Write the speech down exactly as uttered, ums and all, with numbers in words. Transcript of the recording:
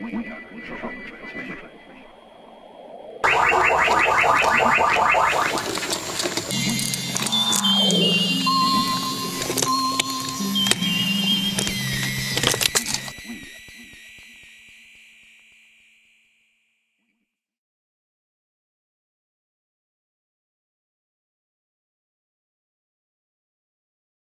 We are control transmission.